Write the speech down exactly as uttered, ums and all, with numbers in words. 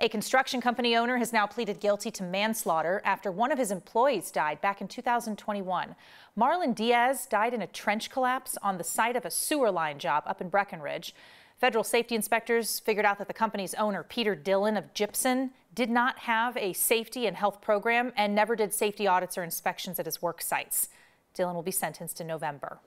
A construction company owner has now pleaded guilty to manslaughter after one of his employees died back in two thousand twenty-one. Marlon Diaz died in a trench collapse on the site of a sewer line job up in Breckenridge. Federal safety inspectors figured out that the company's owner, Peter Dillon of Gypsum, did not have a safety and health program and never did safety audits or inspections at his work sites. Dillon will be sentenced in November.